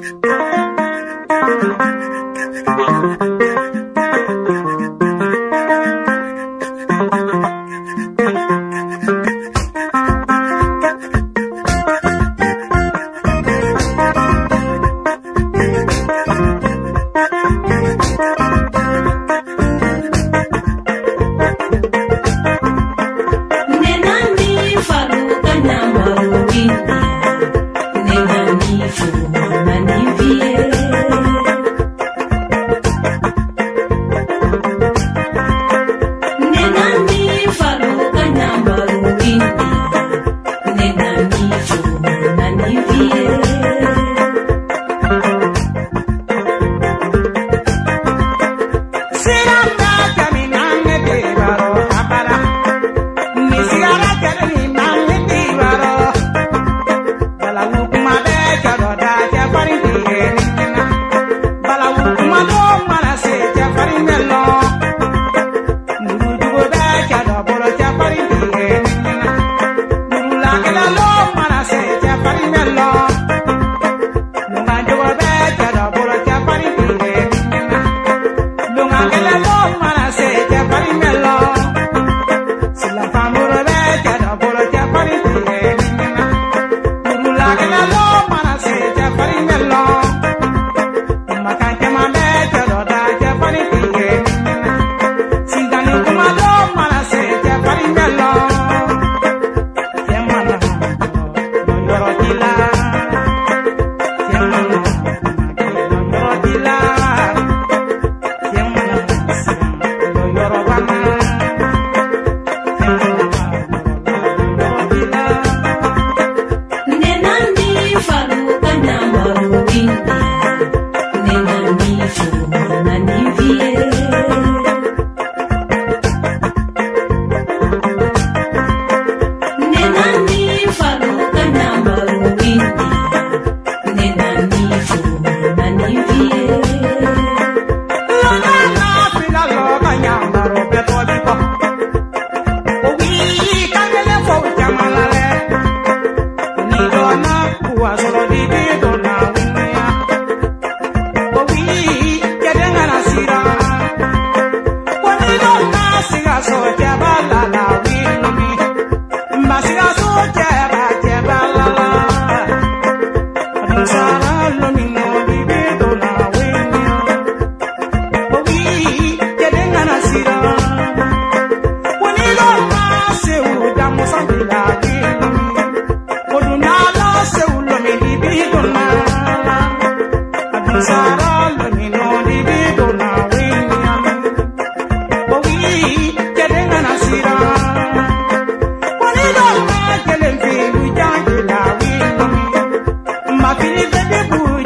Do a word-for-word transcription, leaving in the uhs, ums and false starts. I feel it, baby, boo.